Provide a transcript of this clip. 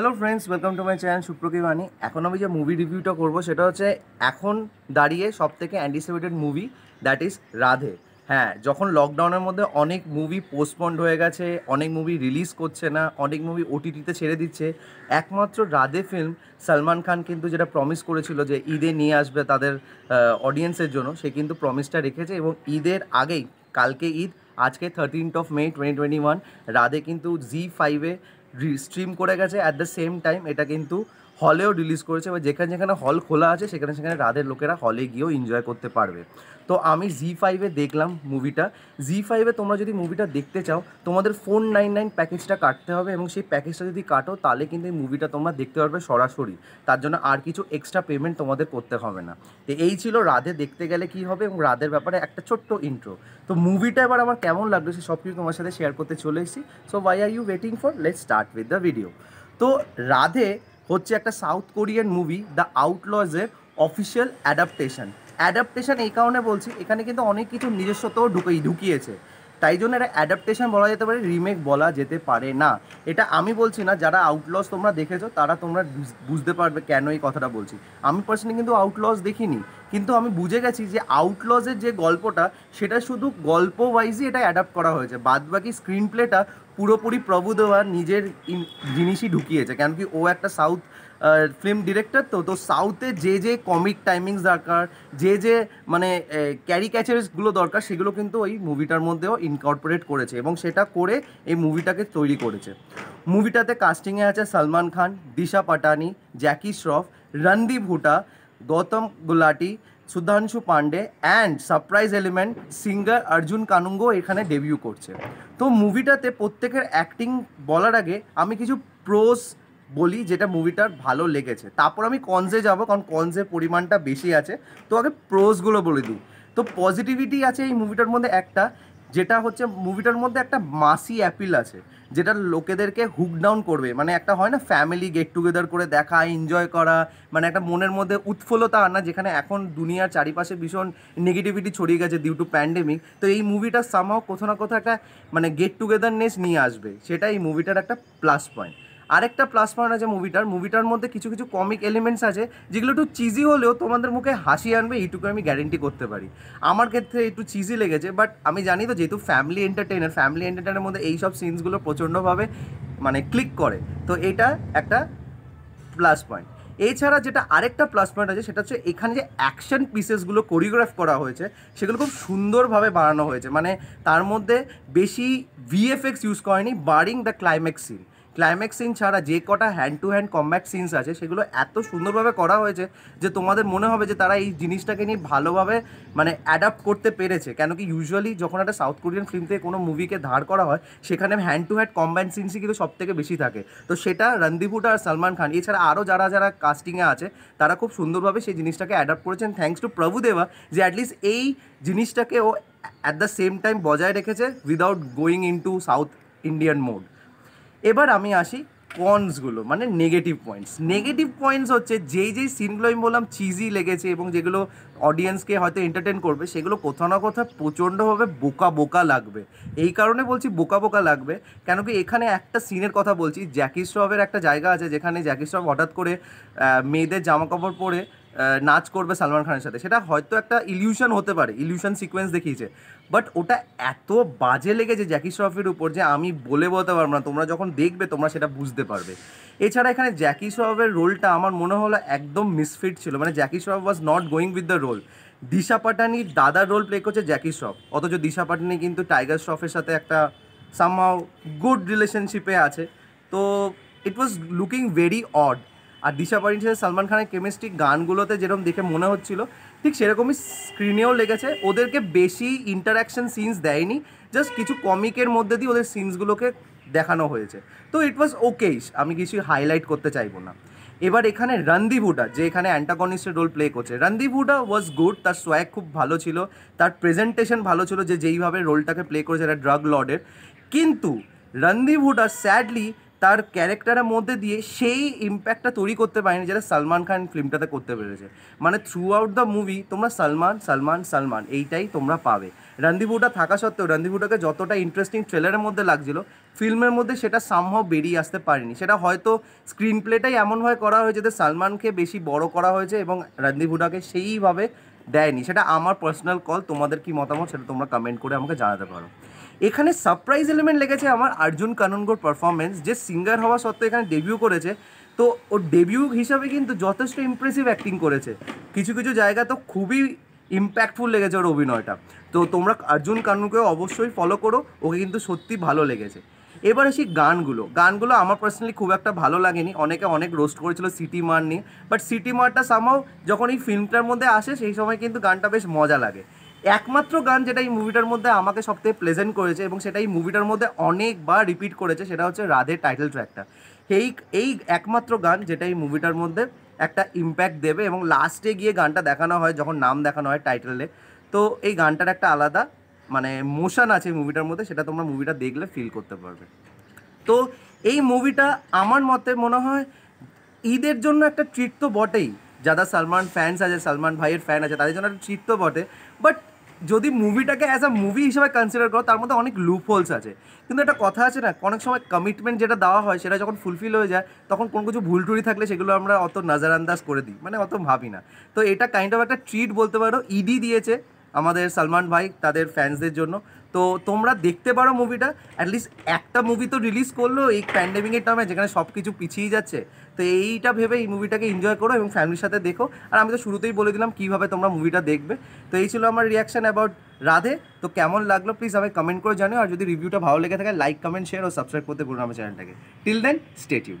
Hello friends welcome to my channel Supro की वाणी। এখন আমি যে মুভি রিভিউটা করব সেটা হচ্ছে এখন দাঁড়িয়ে সবথেকে anticipated movie that is Radhe. হ্যাঁ, যখন লকডাউনের মধ্যে অনেক মুভি পোস্টপন্ড হয়ে গেছে, অনেক মুভি রিলিজ করছে না, অনেক মুভি ওটিটিতে ছেড়ে দিচ্ছে, একমাত্র রাধে ফিল্ম সালমান খান কিন্তু যেটা প্রমিস করেছিল যে ঈদে নিয়ে আসবে তাদের অডিয়েন্সের জন্য, সে কিন্তু প্রমিসটা রেখেছে এবং ঈদের আগেই কালকে ঈদ, আজকে 13th of May 2021 রাধে কিন্তু ZEE5 স্ট্রিম করে গেছে। অ্যাট দ্য সেম টাইম এটা কিন্তু হলেও রিলিজ করেছে, বা যেখানে যেখানে হল খোলা আছে সেখানে সেখানে রাধের লোকেরা হলে গিয়েও এনজয় করতে পারবে। তো আমি ZEE5 দেখলাম মুভিটা। ZEE5 তোমরা যদি মুভিটা দেখতে চাও তোমাদের 499 প্যাকেজটা কাটতে হবে, এবং সেই প্যাকেজটা যদি কাটো তাহলে কিন্তু এই মুভিটা তোমরা দেখতে পারবে সরাসরি, তার জন্য আর কিছু এক্সট্রা পেমেন্ট তোমাদের করতে হবে না। তো এই ছিল রাধে দেখতে গেলে কি হবে এবং রাধের ব্যাপারে একটা ছোট্ট ইন্ট্রো। তো মুভিটা এবার আমার কেমন লাগলো সে সব কিছু তোমার সাথে শেয়ার করতে চলে এসেছি। So why are you waiting for, let's start with the video. তো রাধে হচ্ছে একটা সাউথ কোরিয়ান মুভি দ্য আউটলজের অফিসিয়াল অ্যাডাপ্টেশন। অ্যাডাপ্টেশন এই কারণে বলছি এখানে কিন্তু অনেক কিছু নিজস্বত্বও ঢুকিয়েছে, তাই জন্য এটা অ্যাডাপ্টেশন বলা যেতে পারে, রিমেক বলা যেতে পারে না। এটা আমি বলছি না, যারা আউটলস তোমরা দেখেছো তারা তোমরা বুঝতে পারবে কেন এই কথাটা বলছি। আমি পার্সোনালি কিন্তু আউটলস দেখিনি, কিন্তু আমি বুঝে গেছি যে আউটলসের যে গল্পটা সেটা শুধু গল্প ওয়াইজই এটা অ্যাডাপ্ট করা হয়েছে, বাদবাকি স্ক্রিন প্লেটা পুরোপুরি প্রভুদেবা নিজের জিনিসই ঢুকিয়েছে। কারণ কি ও একটা সাউথ ফিল্ম ডিরেক্টর, তো সাউথে যে কমিক টাইমিংস দরকার, যে মানে ক্যারিক্যাচারসগুলো দরকার সেগুলো কিন্তু ওই মুভিটার মধ্যেও ইনকর্পোরেট করেছে এবং সেটা করে এই মুভিটাকে তৈরি করেছে। মুভিটাতে কাস্টিংয়ে আছে Salman Khan, Disha Patani, Jackie Shroff, Randeep Hooda, Gautam Gulati, Sudhanshu Pandey and surprise element singer Arjun Kanungo एखाने डेब्यू करछे। तो मुभिटाते प्रत्येकेर एक्टिंग बलार आगे आमी किछु प्रोस বলি যেটা মুভিটার ভালো লেগেছে, তারপর আমি কনসে যাবো কারণ কনসের পরিমাণটা বেশি আছে। তো আগে প্রোসগুলো বলে দিই। তো পজিটিভিটি আছে এই মুভিটার মধ্যে একটা, যেটা হচ্ছে মুভিটার মধ্যে একটা মাসি অ্যাপিল আছে যেটা লোকেদেরকে হুক ডাউন করবে। মানে একটা হয় না ফ্যামিলি গেট টুগেদার করে দেখা, এনজয় করা, মানে একটা মনের মধ্যে উৎফুল্লতা আনা, যেখানে এখন দুনিয়ার চারিপাশে ভীষণ নেগেটিভিটি ছড়িয়ে গেছে ডিউ টু প্যান্ডেমিক। তো এই মুভিটা সামহাও কোথাও না কোথাও একটা মানে গেট টুগেদারনেস নিয়ে আসবে, সেটা এই মুভিটার একটা প্লাস পয়েন্ট। আরেকটা প্লাস পয়েন্ট আছে মুভিটার মধ্যে কিছু কিছু কমিক এলিমেন্টস আছে যেগুলো একটু চিজি হলেও তোমাদের মুখে হাসি আনবে, এইটুকু আমি গ্যারেন্টি করতে পারি। আমার ক্ষেত্রে একটু চিজি লেগেছে, বাট আমি জানি তো যেহেতু ফ্যামিলি এন্টারটেইনারের মধ্যে এইসব সিনসগুলো প্রচণ্ডভাবে মানে ক্লিক করে, তো এটা একটা প্লাস পয়েন্ট। এছাড়া যেটা আরেকটা প্লাস পয়েন্ট আছে সেটা হচ্ছে এখানে যে অ্যাকশন পিসেসগুলো কোরিওগ্রাফ করা হয়েছে সেগুলো খুব সুন্দরভাবে বানানো হয়েছে। মানে তার মধ্যে বেশি ভিএফএক্স ইউজ করেনি, barring the climax scene. Climax scene ছাড়া যে কটা hand to hand combat scenes আছে সেগুলো এত সুন্দরভাবে করা হয়েছে যে তোমাদের মনে হবে যে তারা এই জিনিসটাকে নিয়ে ভালোভাবে মানে অ্যাডাপ্ট করতে পেরেছে। কেন কি ইউজুয়ালি যখন একটা সাউথ কোরিয়ান ফিল্ম থেকে কোনো মুভিকে ধার করা হয় সেখানে হ্যান্ড টু হ্যান্ড কম্ব্যাট সিনসই কিন্তু সবথেকে বেশি থাকে। তো সেটা রণদীপ হুডা আর সালমান খান এছাড়া আরও যারা কাস্টিংয়ে আছে তারা খুব সুন্দরভাবে সেই জিনিসটাকে অ্যাডাপ্ট করেছেন, থ্যাঙ্কস টু প্রভুদেবা যে অ্যাটলিস্ট এই জিনিসটাকে ও অ্যাট দ্য সেম টাইম বজায় রেখেছে without going into south Indian mode. এবার আমি আসি কনসগুলো, মানে নেগেটিভ পয়েন্টস। নেগেটিভ পয়েন্টস হচ্ছে যেই সিনগুলো আমি বললাম চিজি লেগেছে এবং যেগুলো অডিয়েন্সকে হয়তো এন্টারটেন করবে সেগুলো কোথাও না কোথাও প্রচণ্ডভাবে বোকা লাগবে। এই কারণে বলছি বোকা লাগবে, কেন কি এখানে একটা সিনের কথা বলছি, জ্যাকি শ্রফের একটা জায়গা আছে যেখানে জ্যাকি শ্রফ হঠাৎ করে মেয়েদের জামাকাপড় পরে নাচ করবে সালমান খানের সাথে। সেটা হয়তো একটা ইলিউশন হতে পারে, ইলিউশন সিকোয়েন্স দেখিয়েছে, বাট ওটা এত বাজে লেগেছে জ্যাকি শ্রফের উপর যে আমি বলতে পারবো না, তোমরা যখন দেখবে তোমরা সেটা বুঝতে পারবে। এছাড়া এখানে জ্যাকি শ্রফের রোলটা আমার মনে হলো একদম মিসফিট ছিল, মানে Jackie Shroff was not going with the role. Disha পাটানির দাদার রোল প্লে করছে জ্যাকি শ্রফ, অথচ দিশা পাটানি কিন্তু টাইগার শ্রফের সাথে একটা সামহাও গুড রিলেশনশিপে আছে, তো it was looking very odd. আর দিশা পাটানির সাথে সালমান খানের কেমিস্ট্রি গানগুলোতে যেরকম দেখে মনে হচ্ছিল ঠিক সেরকমই স্ক্রিনেও লেগেছে। ওদেরকে বেশি ইন্টারাকশন সিনস দেয়নি, জাস্ট কিছু কমিকের মধ্যে দিয়ে ওদের সিনসগুলোকে দেখানো হয়েছে, তো ইট ওয়াজ ওকে, আমি কিছু হাইলাইট করতে চাইবো না। এবার এখানে রণদীপ হুডা যে এখানে অ্যান্টাগনিস্টের রোল প্লে করছে, রণদীপ হুডা ওয়াজ গুড, তার সোয়াগ খুব ভালো ছিল, তার প্রেজেন্টেশন ভালো ছিল, যেইভাবে রোলটাকে প্লে করেছে এটা ড্রাগ লর্ডের। কিন্তু রণদীপ হুডা স্যাডলি তার ক্যারেক্টারের মধ্যে দিয়ে সেই ইমপ্যাক্টটা তৈরি করতে পারেনি যেটা সালমান খান ফিল্মটাতে করতে পেরেছে। মানে থ্রু আউট দ্য মুভি তোমরা সালমান সালমান সালমান এইটাই তোমরা পাবে। রণদীপ হুডা থাকা সত্ত্বেও রণদীপ হুডাকে যতটা ইন্টারেস্টিং ট্রেলারের মধ্যে লাগছিল ফিল্মের মধ্যে সেটা সামহাও বেরিয়ে আসতে পারেনি। সেটা হয়তো স্ক্রিন প্লেটাই এমনভাবে করা হয়েছে যে সালমানকে বেশি বড় করা হয়েছে এবং রণদীপ হুডাকে সেইভাবে দেয়নি। সেটা আমার পার্সোনাল কল, তোমাদের কি মতামত সেটা তোমরা কমেন্ট করে আমাকে জানাতে পারো। এখানে সারপ্রাইজ এলিমেন্ট লেগেছে আমার অর্জুন কানুনগোর পারফরমেন্স, যে সিঙ্গার হওয়া সত্ত্বেও এখানে ডেবিউ করেছে। তো ওর ডেবিউ হিসাবে কিন্তু যথেষ্ট ইমপ্রেসিভ অ্যাক্টিং করেছে, কিছু কিছু জায়গা তো খুবই ইম্প্যাক্টফুল লেগেছে ওর অভিনয়টা। তো তোমরা অর্জুন কানুনগোকে অবশ্যই ফলো করো, ওকে কিন্তু সত্যি ভালো লেগেছে। এবার আসি গানগুলো আমার পার্সোনালি খুব একটা ভালো লাগেনি। অনেকে অনেক রোস্ট করেছিল সিটি মার নিয়ে, বাট সিটি মারটা সামহাও যখন এই ফিল্মটার মধ্যে আসে সেই সময় কিন্তু গানটা বেশ মজা লাগে। একমাত্র গান যেটা এই মুভিটার মধ্যে আমাকে সবথেকে প্লেজেন্ট করেছে এবং সেটা এই মুভিটার মধ্যে অনেকবার রিপিট করেছে সেটা হচ্ছে রাধের টাইটেল ট্র্যাকটা। এই একমাত্র গান যেটা এই মুভিটার মধ্যে একটা ইম্প্যাক্ট দেবে এবং লাস্টে গিয়ে গানটা দেখানো হয় যখন নাম দেখানো হয় টাইটেলে। তো এই গানটার একটা আলাদা মানে মোশন আছে মুভিটার মধ্যে, সেটা তোমরা মুভিটা দেখলে ফিল করতে পারবে। তো এই মুভিটা আমার মতে মনে হয় ঈদের জন্য একটা ট্রিট তো বটেই, যারা সালমান ফ্যান্স আছে সালমান ভাইয়ের ফ্যান আছে তাদের জন্য একটা ট্রিট তো বটে, বাট যদি মুভিটাকে অ্যাজ আ মুভি হিসেবে কনসিডার করো তার মধ্যে অনেক লুপ হোলস আছে। কিন্তু একটা কথা আছে না, অনেক সময় কমিটমেন্ট যেটা দেওয়া হয় সেটা যখন ফুলফিল হয়ে যায় তখন কোনো কিছু ভুল টুরি থাকলে সেগুলো আমরা অত নজরানন্দাজ করে দিই, মানে অত ভাবি না। তো এটা কাইন্ড অফ একটা ট্রিট বলতে পারো ইডি দিয়েছে আমাদের সালমান ভাই তাদের ফ্যান্সদের জন্য। তো তোমরা দেখতে পারো মুভিটা, অ্যাটলিস্ট একটা মুভি তো রিলিজ করলো এই প্যান্ডেমিকের টাইমে যেখানে সব কিছু পিছিয়ে যাচ্ছে। তো এইটা ভেবে এই মুভিটাকে এনজয় করো এবং ফ্যামিলির সাথে দেখো। আর আমি তো শুরুতেই বলে দিলাম কীভাবে তোমরা মুভিটা দেখবে। তো এই ছিল আমার রিয়াকশান অ্যাবাউট রাধে। তো কেমন লাগলো প্লিজ আমাকে কমেন্ট করে জানিও, আর যদি রিভিউটা ভালো লেগে থাকে লাইক কমেন্ট শেয়ার ও সাবস্ক্রাইব করতে ভুলো না আমার চ্যানেলটাকে। Till then stay tune.